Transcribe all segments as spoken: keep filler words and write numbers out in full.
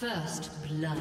First blood.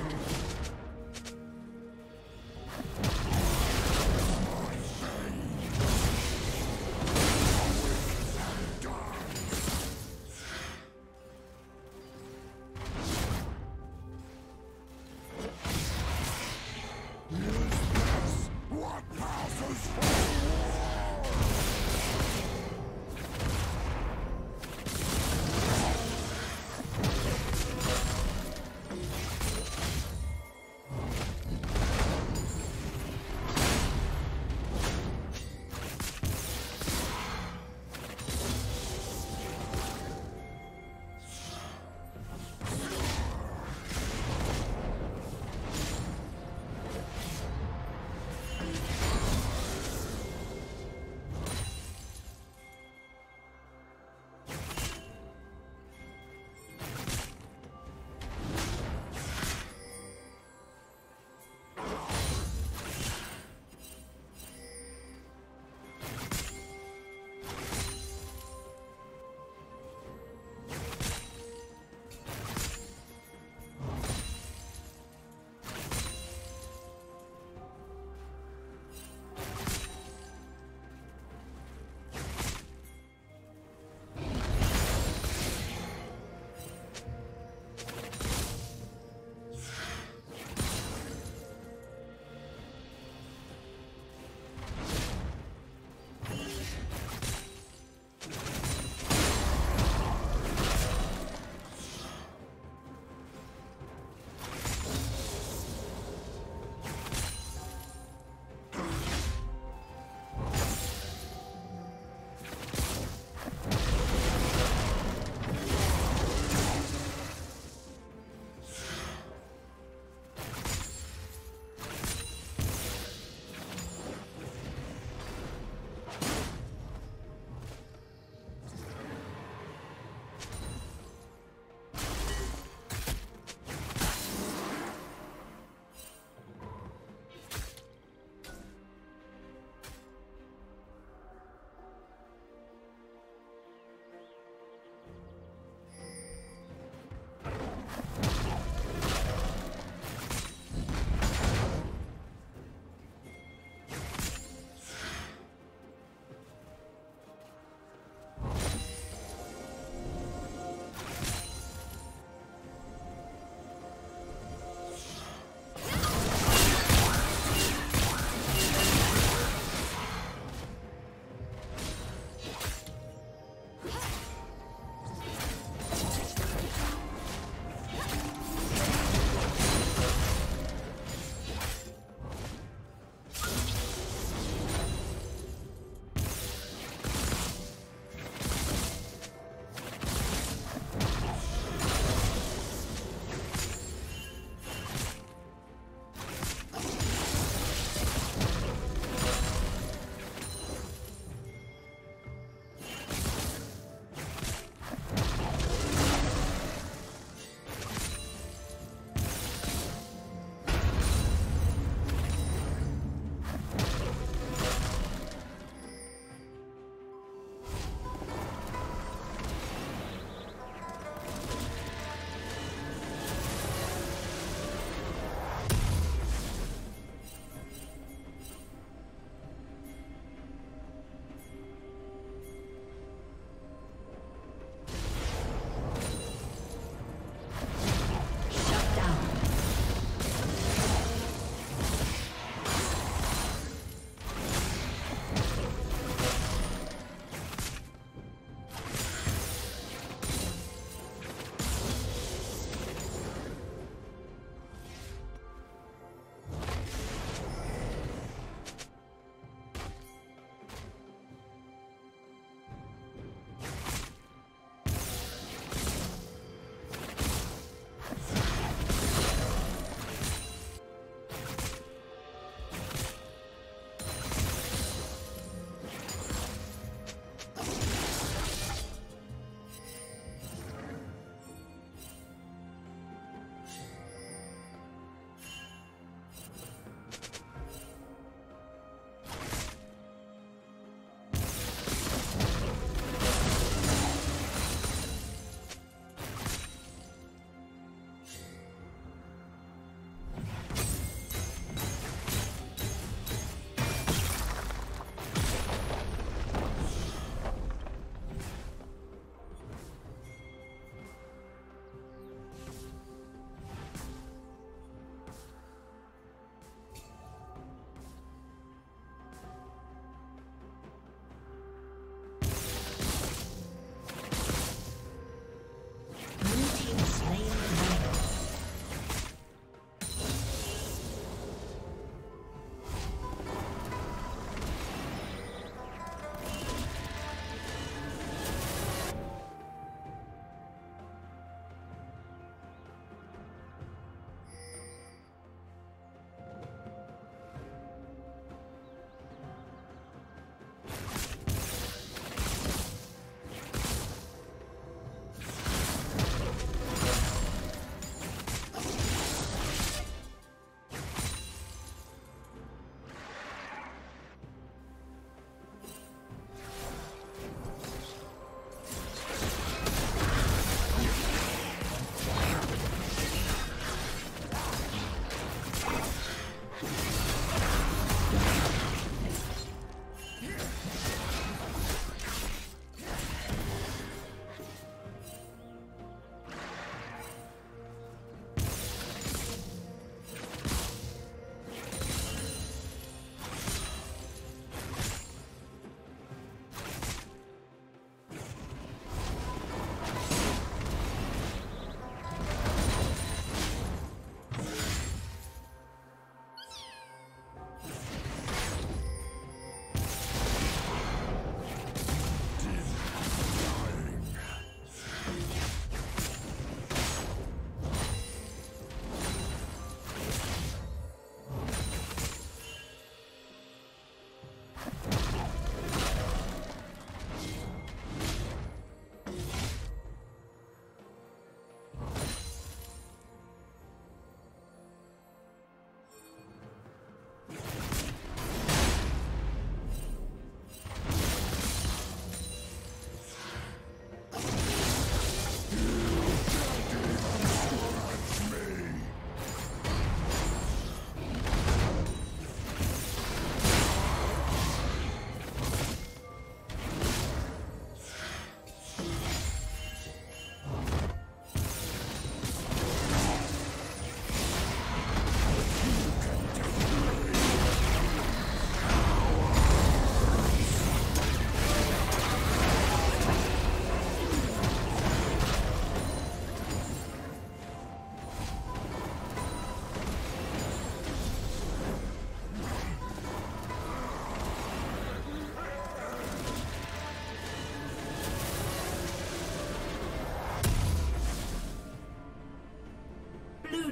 Blue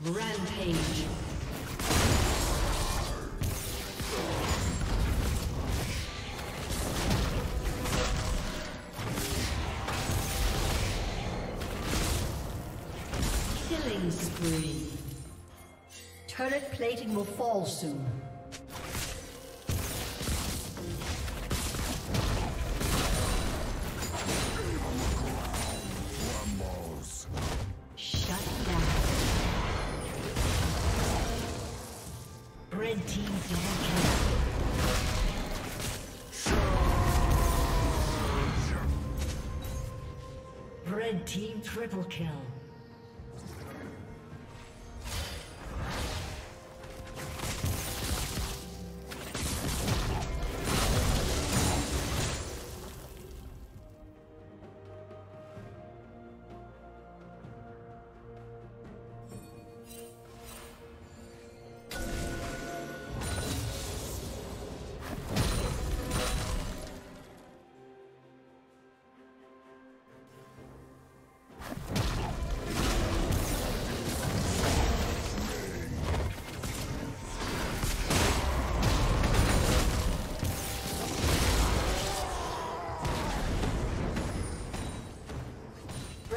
Rampage. Killing spree. Turret plating will fall soon. Red team triple kill. The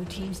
Blue team's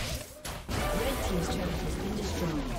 Red team's turret has been destroyed.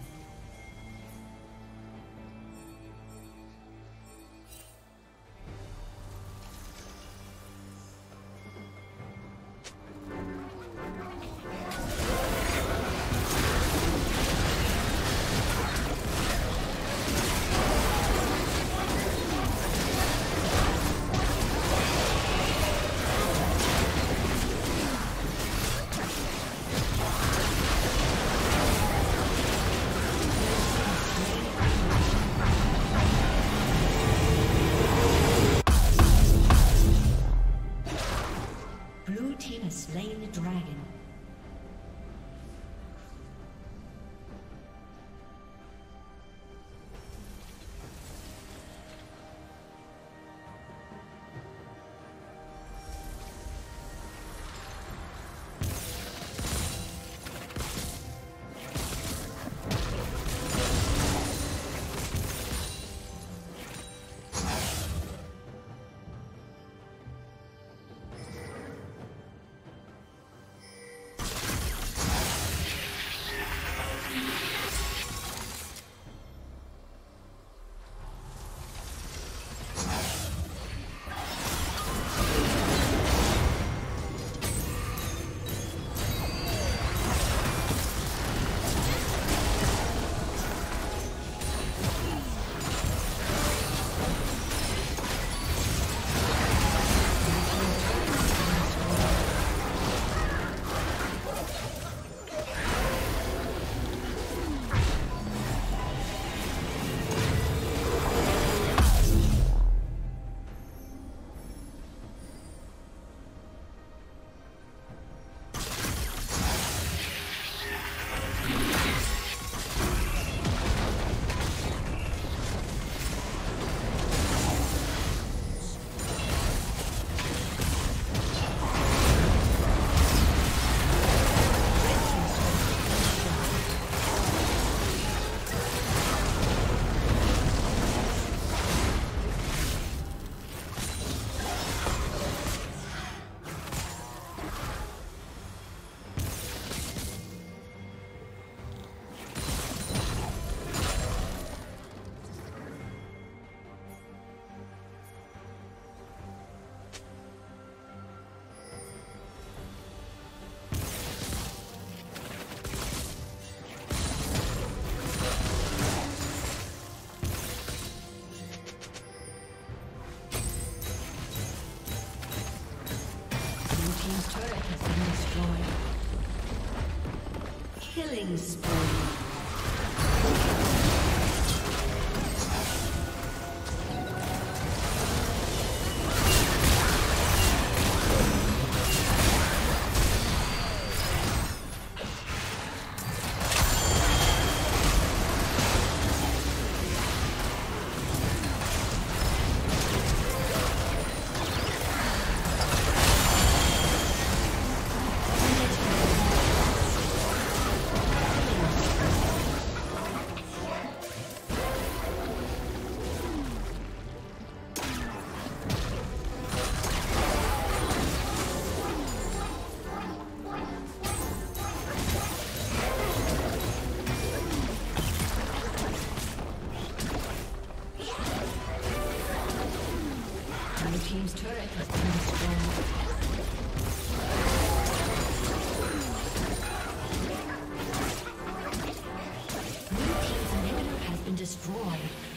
Blue team's turret has been destroyed. Killing spree. Team's turret has been destroyed. New team's inhibitor has been destroyed.